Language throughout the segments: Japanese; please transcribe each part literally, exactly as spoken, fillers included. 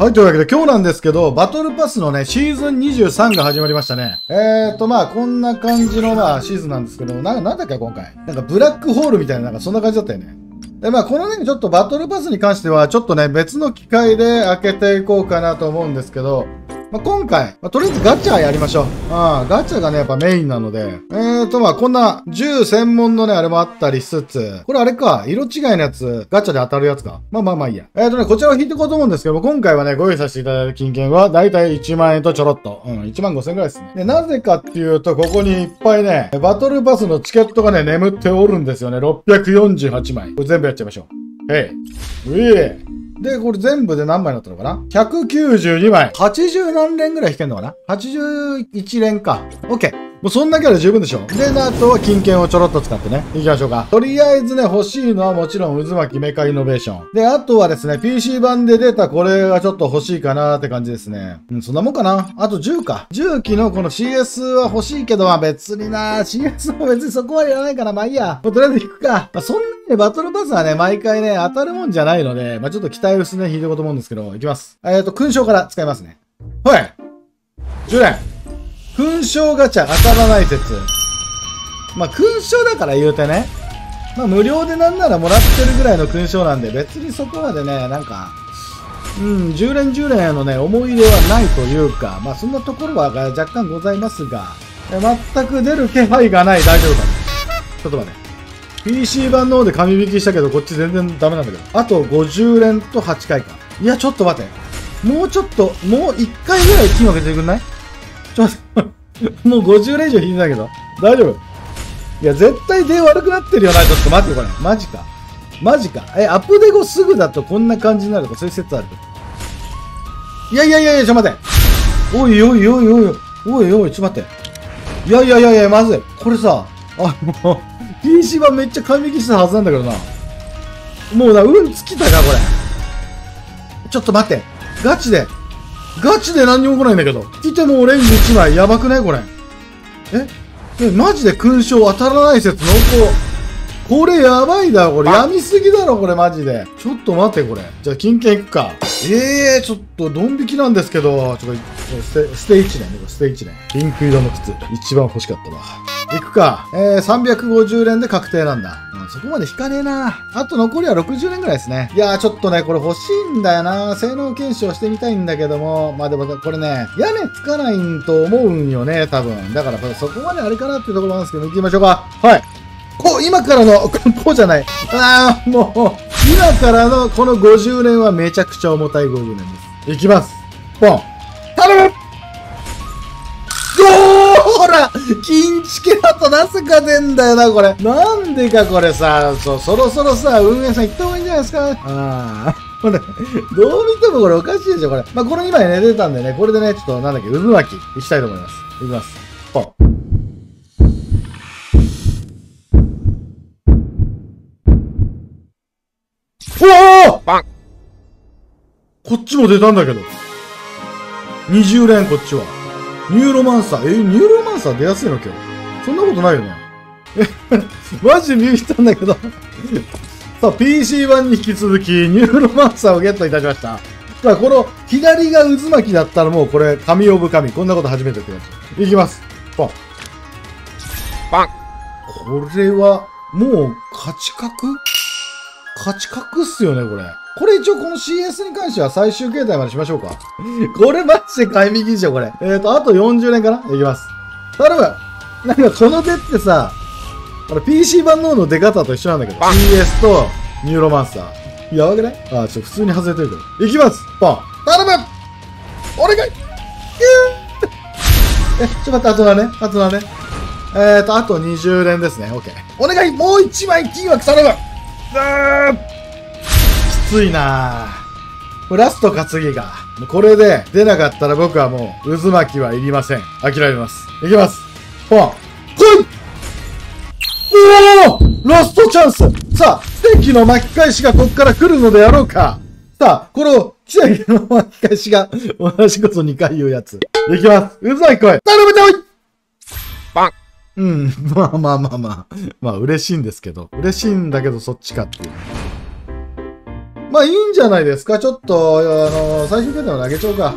はい、というわけで今日なんですけど、バトルパスのね、シーズンにじゅうさんが始まりましたね。えーと、まあこんな感じのまあシーズンなんですけど、な、なんだっけ今回。なんかブラックホールみたいな、なんかそんな感じだったよね。で、まあこのね、ちょっとバトルパスに関しては、ちょっとね、別の機会で開けていこうかなと思うんですけど、まあ、今回、まあ、とりあえずガチャやりましょう。ああ、ガチャがね、やっぱメインなので。えーと、まあ、こんな銃専門のね、あれもあったりしつつ、これあれか、色違いのやつ、ガチャで当たるやつか。まあまあまあいいや。えーとね、こちらを引いていこうと思うんですけども、今回はね、ご用意させていただいた金券は、だいたいいちまんえんとちょろっと。うん、いちまんごせんえんくらいですね。で、なぜかっていうと、ここにいっぱいね、バトルパスのチケットがね、眠っておるんですよね。ろっぴゃくよんじゅうはちまい。これ全部やっちゃいましょう。へい。うえー。で、これ全部で何枚だったのかな ?ひゃくきゅうじゅうにまい。はちじゅうなんれんぐらい引けんのかな ?はちじゅういちれんか。オッケー。もうそんだけで十分でしょ。で、あとは金券をちょろっと使ってね。行きましょうか。とりあえずね、欲しいのはもちろん渦巻きメカイノベーション。で、あとはですね、ピーシー 版で出たこれがちょっと欲しいかなーって感じですね。うん、そんなもんかな。あと銃か。銃器のこの シーエス は欲しいけど、まあ別になー、シーエス も別にそこはいらないから、まあいいや。もうとりあえず引くか。まあそんなにバトルパスはね、毎回ね、当たるもんじゃないので、まあちょっと期待薄ね、引いていこうと思うんですけど、いきます。えーと、勲章から使いますね。ほい！ じゅうれん。勲章ガチャ当たらない説。まあ、勲章だから言うてね。まあ、無料でなんならもらってるぐらいの勲章なんで、別にそこまでね、なんか、うん、じゅうれんじゅうれんへのね、思い入れはないというか、まあ、そんなところは若干ございますが、全く出る気配がない。大丈夫かな。ちょっと待って。ピーシー 版の方で紙引きしたけど、こっち全然ダメなんだけど。あとごじゅうれんとはちかいか。いや、ちょっと待って。もうちょっと、もういっかいぐらい金分けてくんない？ちょっと待って、もうごじゅうれん以上引いてたけど。大丈夫？いや、絶対出悪くなってるよな。ちょっと待って、これ。マジか。マジか。え、アップデ後すぐだとこんな感じになるとか、そういう説ある。いやいやいやいや、ちょっと待って。おいおいおいおいおい。おいおい、ちょっと待って。いやいやいやいや、まずい。これさ、あの、ピーシー 版めっちゃ買い引きしたはずなんだけどな。もうな、うんつきたな、これ。ちょっと待って。ガチで。ガチで何にも来ないんだけど。来てもオレンジいちまい。やばくないこれ。ええ、マジで勲章当たらない説濃厚。これやばいだろ、これ。病みすぎだろ、これマジで。ちょっと待って、これ。じゃあ、金券いくか。ええー、ちょっと、ドン引きなんですけど。ちょっと、捨て、捨ていちねんね。捨ていちねん。ピンク色の靴。一番欲しかったわ。いくか。えー、さんびゃくごじゅうれんで確定なんだ。そこまで引かねえな。あと残りはろくじゅうれんぐらいですね。いやー、ちょっとね、これ欲しいんだよな。性能検証してみたいんだけども。まあでも、これね、屋根つかないんと思うんよね、多分。だから、そこまであれかなっていうところなんですけど、行きましょうか。はい。こう、今からの、こうじゃない。あー、もう、今からのこのごじゅうれんはめちゃくちゃ重たいごじゅうれんです。行きます。ポン。頼む！ほら金チケだとなぜか出んだよな、これ。なんでか、これさ、そ、そろそろさ、運営さん行った方がいいんじゃないですか。ああ。これ、どう見てもこれおかしいでしょ、これ。まあ、これにまいね、出たんでね、これでね、ちょっと、なんだっけ、渦巻き、行きたいと思います。行きます。ポン。おお！バン！こっちも出たんだけど。にじゅうれん、こっちは。ニューロマンサー。え、ニューロマンサー出やすいの今日。そんなことないよね。え、マジ見に来たんだけど。さあ、ピーシー 版に引き続き、ニューロマンサーをゲットいたしました。さあ、この、左が渦巻きだったらもうこれ、神オブ神。こんなこと初めてってやつ。いきます。ポン。パン。これは、もう、勝ち確？勝ち確っすよね、これ。これ一応この シーエス に関しては最終形態までしましょうか。これマジで買い引きでしょ、これ。えーと、あとよんじゅうれんかな？いきます。頼む！なんかこの手ってさ、これ ピーシー 版の方の出方と一緒なんだけど。シーエス とニューロマンサー。やばくない？あ、ちょっと普通に外れてるけど。いきます！ポン！頼む！お願い！え、ちょっと待って、あとだね。あとだね。えーと、あとにじゅうれんですね。OK。お願い！もういちまい金枠頼む！あー！きついなぁ。ラスト担ぎが。これで出なかったら僕はもう渦巻きはいりません。諦めます。いきます。ポン。来い！おぉ！ラストチャンス！さあ、奇跡の巻き返しがこっから来るのであろうか。さあ、この奇跡の巻き返しが、私こそにかい言うやつ。いきます。渦巻き来い！頼むておい！パン！うん。まあまあまあまあ。まあ嬉しいんですけど。嬉しいんだけどそっちかっていう。まあいいんじゃないですか。ちょっと、あのー、最終形態を投げちゃおうか。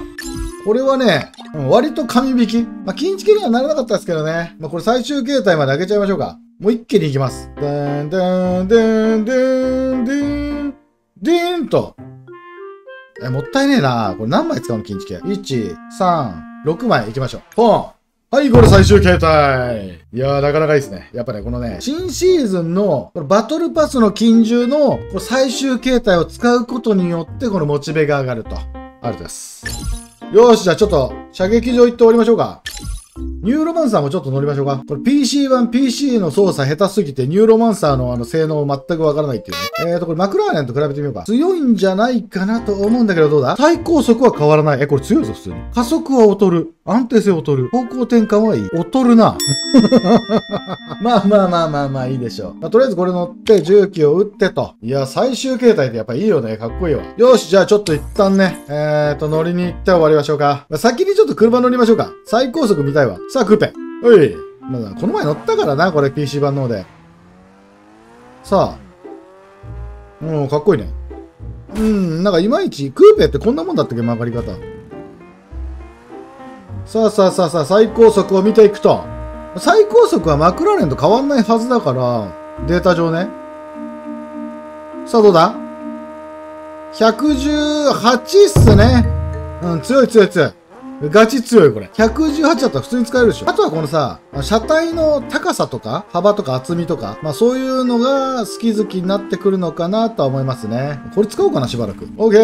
これはね、割と神引き。まあ、金地形にはならなかったですけどね。まあ、これ最終形態まで上げちゃいましょうか。もう一気に行きます。でーん、でーん、でーん、でーん、でーん、でーんと。え、もったいねえな。これ何枚使うの金地形。いち、さん、ろくまい行きましょう。ポン。はい、これ最終形態。いやー、なかなかいいですね。やっぱね、このね、新シーズンの、このバトルパスの金獣の、この最終形態を使うことによって、このモチベが上がると。あるです。よーし、じゃあちょっと、射撃場行って終わりましょうか。ニューロマンサーもちょっと乗りましょうか。これ ピーシー 版、ピーシー の操作下手すぎて、ニューロマンサーのあの性能全くわからないっていうね。えーと、これマクラーレンと比べてみようか。強いんじゃないかなと思うんだけど、どうだ？最高速は変わらない。え、これ強いぞ、普通に。加速は劣る。安定性劣る。方向転換はいい。劣るな。まあまあまあまあまあ、いいでしょう。まあ、とりあえずこれ乗って、重機を撃ってと。いや、最終形態ってやっぱいいよね。かっこいいわ。よし、じゃあちょっと一旦ね、えーと、乗りに行って終わりましょうか。まあ、先にちょっと車乗りましょうか。最高速見たいわ。さあ、クーペ。おい。まだ、この前乗ったからな、これ ピーシー 版の方で。さあ。うん、かっこいいね。うん、なんかいまいち、クーペってこんなもんだったっけ、曲がり方。さあさあさあさあ、最高速を見ていくと。最高速はマクラーレンと変わんないはずだから、データ上ね。さあ、どうだ？ ひゃくじゅうはち っすね。うん、強い強い強い。ガチ強いこれ。ひゃくじゅうはちだったら普通に使えるでしょ。あとはこのさ、車体の高さとか、幅とか厚みとか、まあそういうのが好き好きになってくるのかなとは思いますね。これ使おうかな、しばらく。オッケ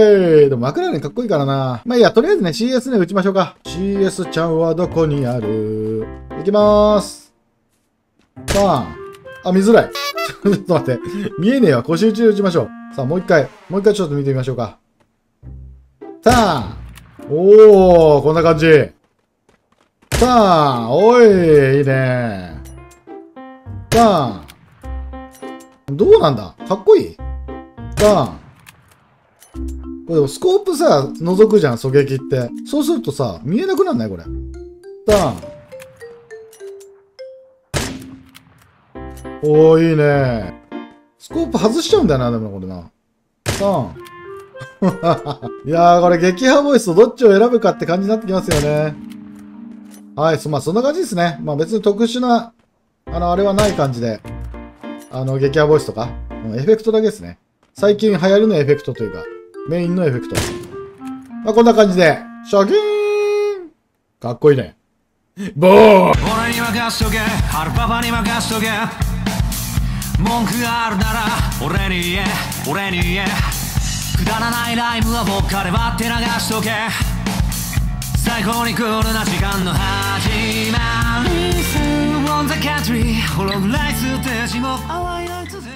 ー。でもマクラーレンかっこいいからな。まあいいや、とりあえずね、シーエス ね、打ちましょうか。シーエス ちゃんはどこにある？いきまーす。バーン。あ、見づらい。ちょっと待って。見えねえわ。腰打ちで打ちましょう。さあ、もう一回。もう一回ちょっと見てみましょうか。ターン。おー、こんな感じ。バーン、おい、いいね。バーン。どうなんだ？かっこいい？バーン。これでもスコープさ、覗くじゃん、狙撃って。そうするとさ、見えなくなんないこれ。バーン。おー、いいね。スコープ外しちゃうんだよな、でもこれな。バーン。いやー、これ撃破ボイスとどっちを選ぶかって感じになってきますよね。はい、そ、まあそんな感じですね。まあ別に特殊な、あの、あれはない感じで、あの、撃破ボイスとか、うん、エフェクトだけですね。最近流行りのエフェクトというか、メインのエフェクト。まあこんな感じで、シャキーン！かっこいいね。ボーン！俺に任しとけ、アルパパに任しとけ。文句があるなら、俺に言え、俺に言え。くだらないライブは僕から割って流しとけ。最高にクールな時間の始まり。 On the country ホログライスステージも淡いライトで